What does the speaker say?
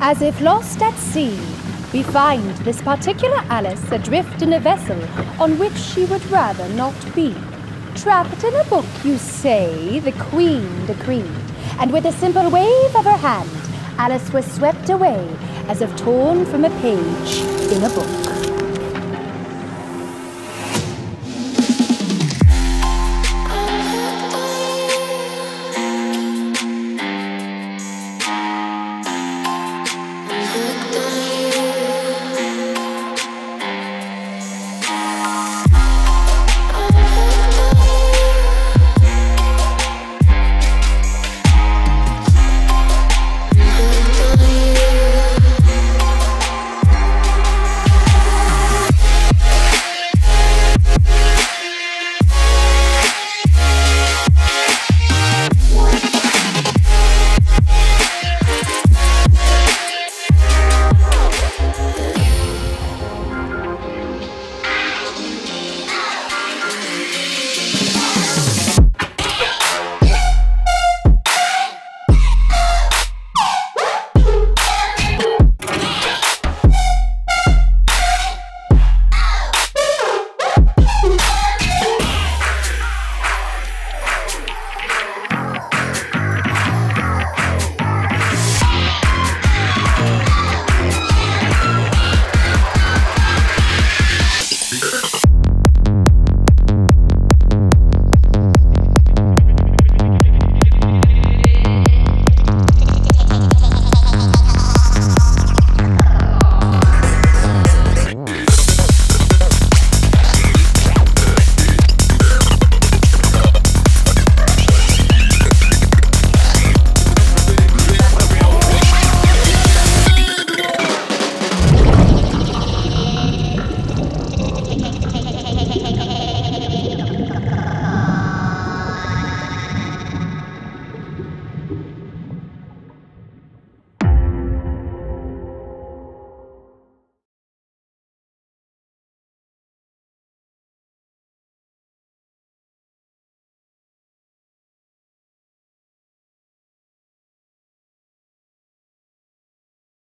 As if lost at sea, we find this particular Alice adrift in a vessel on which she would rather not be. Trapped in a book, you say, the Queen decreed, and with a simple wave of her hand, Alice was swept away as if torn from a page in a book.